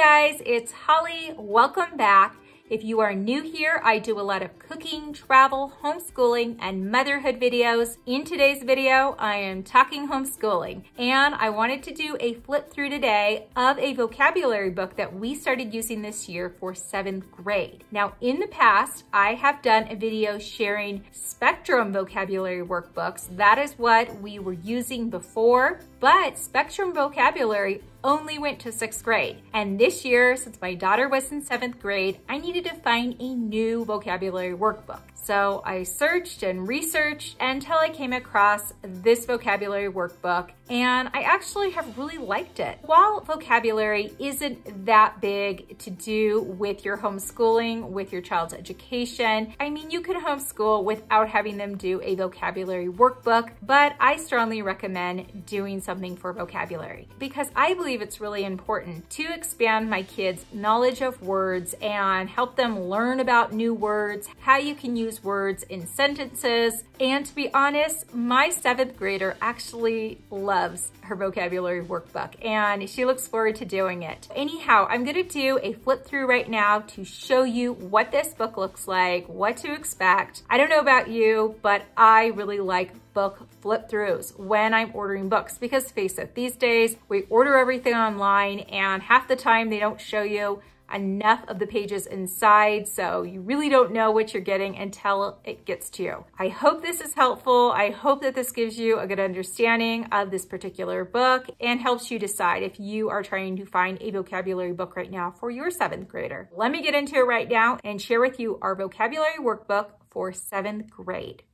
guys, it's Holly. Welcome back. If you are new here, I do a lot of cooking, travel, homeschooling, and motherhood videos. In today's video, I am talking homeschooling, and I wanted to do a flip through today of a vocabulary book that we started using this year for 7th grade. Now, in the past, I have done a video sharing Spectrum vocabulary workbooks. That is what we were using before, but Spectrum vocabulary only went to 6th grade. And this year, since my daughter was in 7th grade, I needed to find a new vocabulary workbook. So I searched and researched until I came across this vocabulary workbook, and I actually have really liked it. While vocabulary isn't that big to do with your homeschooling, with your child's education, I mean, you can homeschool without having them do a vocabulary workbook, but I strongly recommend doing something for vocabulary because I believe it's really important to expand my kids' knowledge of words and help them learn about new words, how you can use words in sentences. And to be honest, my 7th grader actually loves her vocabulary workbook and she looks forward to doing it. Anyhow, I'm gonna do a flip through right now to show you what this book looks like, what to expect. I don't know about you, but I really like book flip throughs when I'm ordering books because face it, these days we order everything online and half the time they don't show you enough of the pages inside, so you really don't know what you're getting until it gets to you. I hope this is helpful. I hope that this gives you a good understanding of this particular book and helps you decide if you are trying to find a vocabulary book right now for your 7th grader. Let me get into it right now and share with you our vocabulary workbook for 7th grade.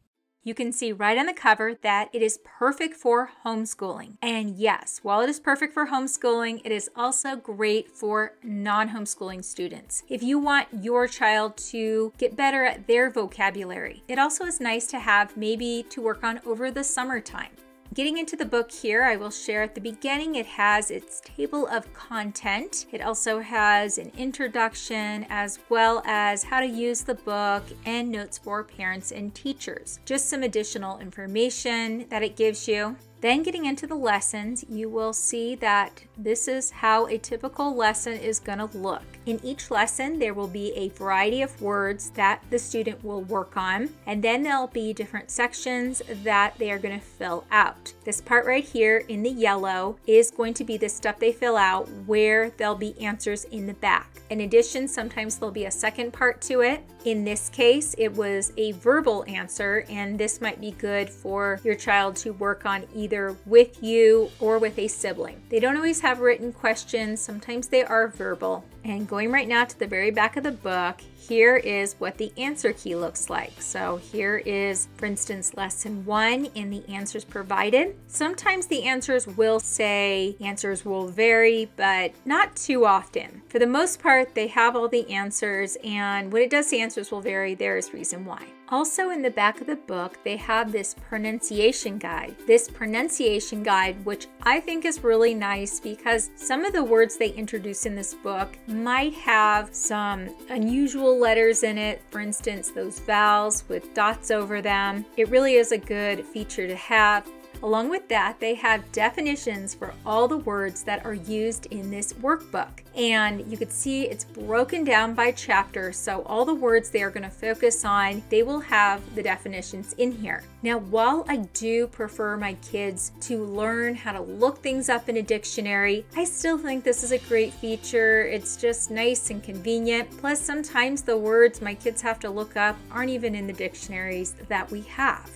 You can see right on the cover that it is perfect for homeschooling. And yes, while it is perfect for homeschooling, it is also great for non-homeschooling students. If you want your child to get better at their vocabulary, it also is nice to have maybe to work on over the summertime. Getting into the book here, I will share at the beginning, it has its table of content. It also has an introduction as well as how to use the book and notes for parents and teachers. Just some additional information that it gives you. Then getting into the lessons, you will see that this is how a typical lesson is going to look. In each lesson, there will be a variety of words that the student will work on, and then there'll be different sections that they are going to fill out. This part right here in the yellow is going to be the stuff they fill out where there'll be answers in the back. In addition, sometimes there'll be a second part to it. In this case, it was a verbal answer, and this might be good for your child to work on either with you or with a sibling. They don't always have written questions. Sometimes they are verbal. And going right now to the very back of the book, here is what the answer key looks like. So here is, for instance, lesson 1 and the answers provided. Sometimes the answers will say answers will vary, but not too often. For the most part, they have all the answers, and when it does say answers will vary, there is reason why. Also in the back of the book, they have this pronunciation guide. This pronunciation guide, which I think is really nice because some of the words they introduce in this book might have some unusual letters in it. For instance, those vowels with dots over them. It really is a good feature to have. Along with that, they have definitions for all the words that are used in this workbook. And you can see it's broken down by chapter, so all the words they are going to focus on, they will have the definitions in here. Now, while I do prefer my kids to learn how to look things up in a dictionary, I still think this is a great feature. It's just nice and convenient. Plus, sometimes the words my kids have to look up aren't even in the dictionaries that we have.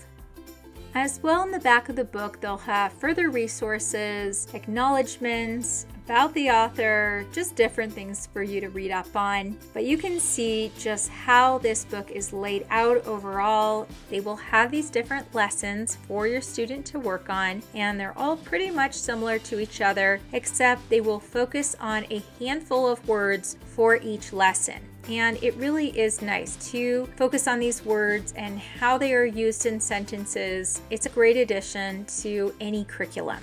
As well, in the back of the book, they'll have further resources, acknowledgments about the author, just different things for you to read up on. But you can see just how this book is laid out overall. They will have these different lessons for your student to work on, and they're all pretty much similar to each other, except they will focus on a handful of words for each lesson. And it really is nice to focus on these words and how they are used in sentences. It's a great addition to any curriculum.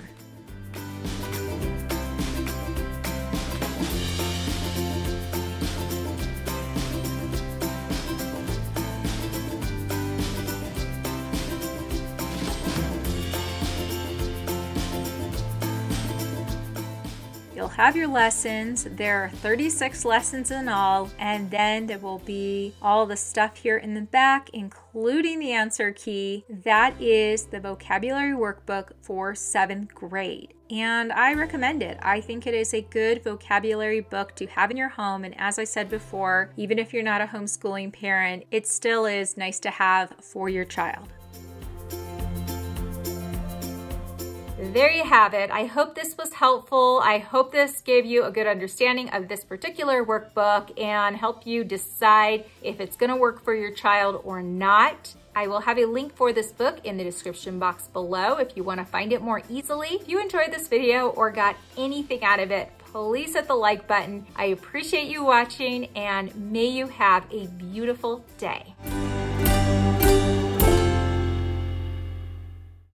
You'll have your lessons. There are 36 lessons in all, and then there will be all the stuff here in the back, including the answer key. That is the vocabulary workbook for 7th grade. And I recommend it. I think it is a good vocabulary book to have in your home. And as I said before, even if you're not a homeschooling parent, it still is nice to have for your child. There you have it. I hope this was helpful. I hope this gave you a good understanding of this particular workbook and help you decide if it's going to work for your child or not. I will have a link for this book in the description box below if you want to find it more easily. If you enjoyed this video or got anything out of it, please hit the like button. I appreciate you watching, and may you have a beautiful day.